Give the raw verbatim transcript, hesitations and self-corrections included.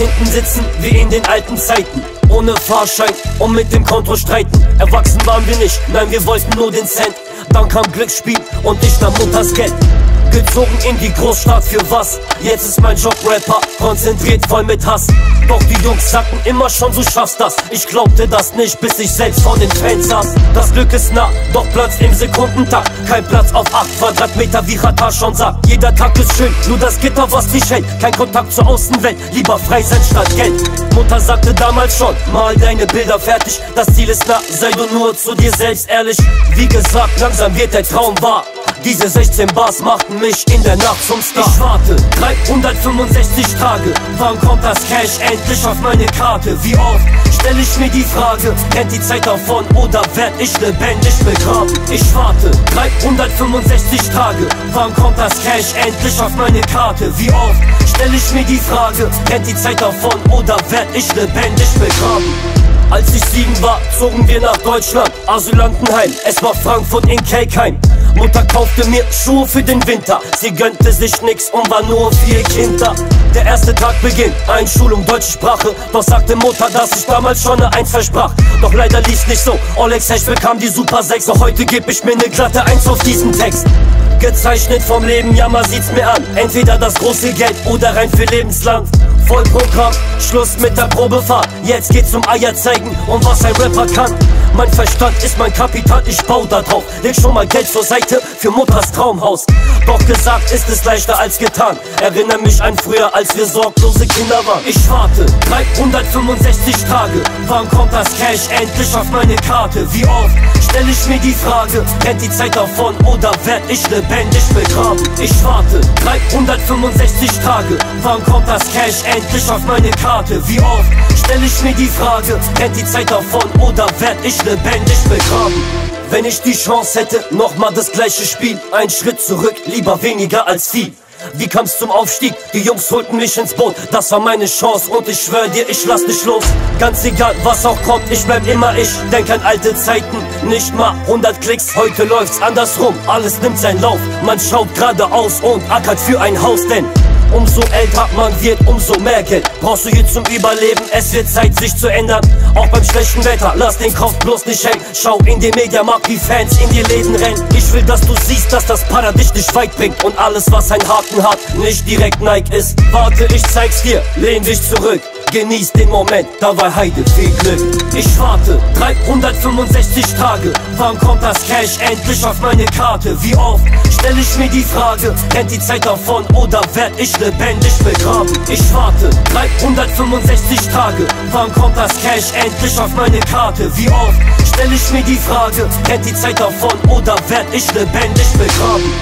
hinten sitzen wie in den alten Zeiten. Ohne Fahrschein und mit dem Konto streiten. Erwachsen waren wir nicht, nein, wir wollten nur den Cent. Dann kam Glücksspiel und ich nahm Mutters Geld. Gezogen in die Großstadt für was? Jetzt ist mein Job Rapper, konzentriert voll mit Hass. Doch die Jungs sagten immer schon, du schaffst das. Ich glaubte das nicht, bis ich selbst vor den Fans saß. Das Glück ist nah, doch Platz im Sekundentakt. Kein Platz auf acht Quadratmeter, wie Rata schon sagt. Jeder Tag ist schön, nur das Gitter, was dich hält. Kein Kontakt zur Außenwelt, lieber frei sein statt Geld. Mutter sagte damals schon, mal deine Bilder fertig. Das Ziel ist nah, sei du nur zu dir selbst ehrlich. Wie gesagt, langsam wird der Traum wahr. Diese sechzehn Bars machten mich in der Nacht zum Star. Ich warte dreihundertfünfundsechzig Tage. Wann kommt das Cash endlich auf meine Karte? Wie oft stelle ich mir die Frage, rennt die Zeit davon oder werd ich lebendig begraben? Ich warte dreihundertfünfundsechzig Tage. Wann kommt das Cash endlich auf meine Karte? Wie oft stelle ich mir die Frage, rennt die Zeit davon oder werd ich lebendig begraben? Als ich sieben war, zogen wir nach Deutschland, Asylantenheim, es war Frankfurt in Kelkheim. Mutter kaufte mir Schuhe für den Winter, sie gönnte sich nix und war nur vier Kinder. Der erste Tag beginnt, Einschulung deutsche Sprache, doch sagte Mutter, dass ich damals schon eine Eins versprach. Doch leider lief's nicht so, Olexesh bekam die Super sechs, doch heute geb ich mir ne glatte Eins auf diesen Text. Gezeichnet vom Leben, ja man sieht's mir an, entweder das große Geld oder rein für lebenslang. Vollprogramm, Schluss mit der Probefahrt, jetzt geht's um Eier zeigen und was ein Rapper kann. Mein Verstand ist mein Kapital, ich bau da drauf, leg schon mal Geld zur Seite für Mutters Traumhaus. Doch gesagt ist es leichter als getan, erinnere mich an früher, als wir sorglose Kinder waren. Ich warte dreihundertfünfundsechzig Tage, wann kommt das Cash endlich auf meine Karte? Wie oft stelle ich mir die Frage, rennt die Zeit davon oder werd ich lebendig begraben? Ich warte dreihundertfünfundsechzig Tage, wann kommt das Cash endlich auf meine Karte? Wie oft stelle ich mir die Frage, rennt die Zeit davon oder werd ich lebendig begraben? Wenn ich die Chance hätte, nochmal das gleiche Spiel. Ein Schritt zurück, lieber weniger als viel. Wie kam's zum Aufstieg? Die Jungs holten mich ins Boot. Das war meine Chance und ich schwör dir, ich lass nicht los. Ganz egal, was auch kommt, ich bleib immer ich. Denk an alte Zeiten, nicht mal hundert Klicks. Heute läuft's andersrum, alles nimmt seinen Lauf. Man schaut geradeaus und ackert für ein Haus, denn umso älter man wird, umso mehr Geld brauchst du hier zum Überleben, es wird Zeit, sich zu ändern. Auch beim schlechten Wetter, lass den Kopf bloß nicht hängen. Schau in den Mediamarkt, wie Fans in die Läden rennen. Ich will, dass du siehst, dass das Paradies dich weit bringt und alles, was einen Haken hat, nicht direkt Nike ist. Warte, ich zeig's dir, lehn dich zurück, genieß den Moment, dabei heide viel Glück. Ich warte dreihundertfünfundsechzig Tage, wann kommt das Cash endlich auf meine Karte? Wie oft stelle ich mir die Frage, rennt die Zeit davon oder werd ich lebendig begraben? Ich warte dreihundertfünfundsechzig Tage, wann kommt das Cash endlich auf meine Karte? Wie oft stelle ich mir die Frage, rennt die Zeit davon oder werd ich lebendig begraben?